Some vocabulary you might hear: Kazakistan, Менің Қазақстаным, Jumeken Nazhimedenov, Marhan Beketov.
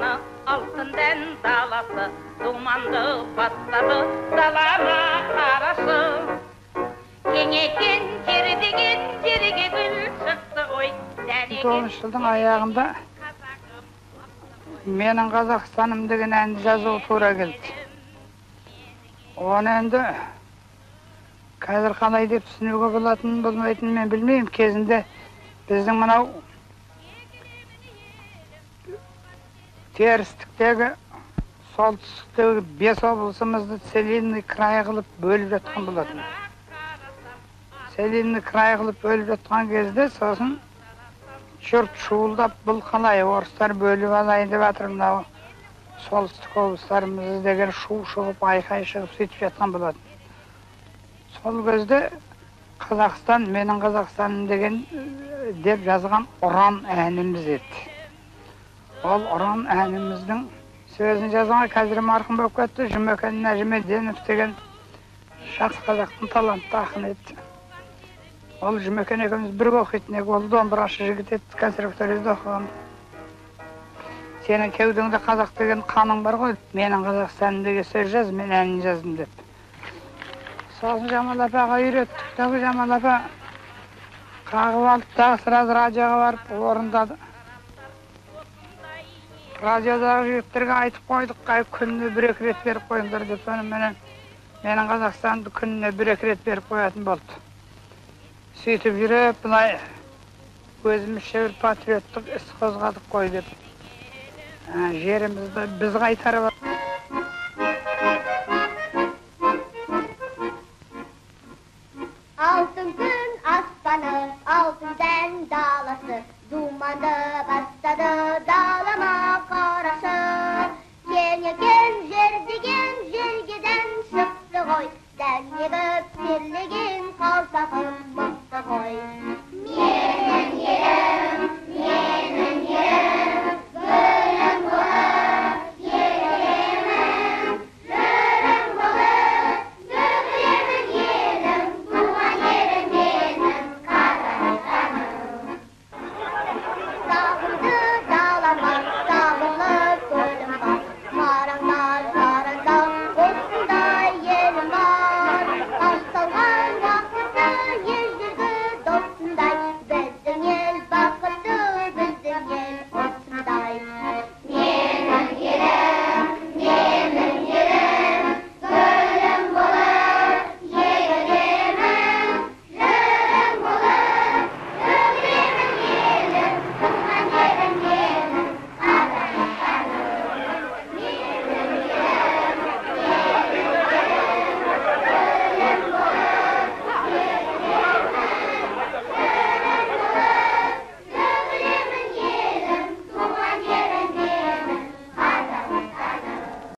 dalana altın den dalası dumanlı patladı dalana karası Yeneken keridegen gerige gül çıktı oy Konuşuldum ayağımda Menin Kazakistan'ım degen endi jazığı toora keldi Onu endi Kazir kanay dep tüsünüge bolatynyn bolmaytynyn men bilmeyim kezinde Bizdiň mınau Teristliktegi soltüstliktegi 5 oblysymyzdy Selinni kraý kılıp bölüp jatkan bolatyn. Selinni kraý kılıp bölüp jatkan kezde soň jurt şuuldap bul kalay oruslar bölüp alaýyn dep atyrmyna soltüstlik obluslarymyz degen şuw şugup aýkay çygyp süýtüp jatkan bolatyn. Sol kezde Kazakistan meniň Kazakistanym degen dep jazgan uran äänimiz edi. Ol uran äänimizdiň sözini jazgan käzir Marhan Beketov, Jumeken Nazhimedenov degen şahs Kazakyň talantly ahyny edi. Ol Jumeken ekemiz birge okuytyn, ol dombıraşy jigit edi, konservatoriýada okugan. Seniň kewdeginde Kazak degen kanyň bar goý, meniň Kazakistanym degen söz jaz, men äni jazdym dep. Soň Jamal apaga öýretdik, däki Jamal apa kagyp alyp däki sıraz radioga baryp orundady. Radioda jigitlerge aýtyp goýduk, künine bir iki ret berip goýuňlar dep. Şonuň menen meniň Kazakstanymdy künine bir iki ret berip goýatyn boldy. Süýtüp ýürip, bulay özümizçe bir patriotlyk is gozgadyk goý dep. Jerimizni biz gaýtaryp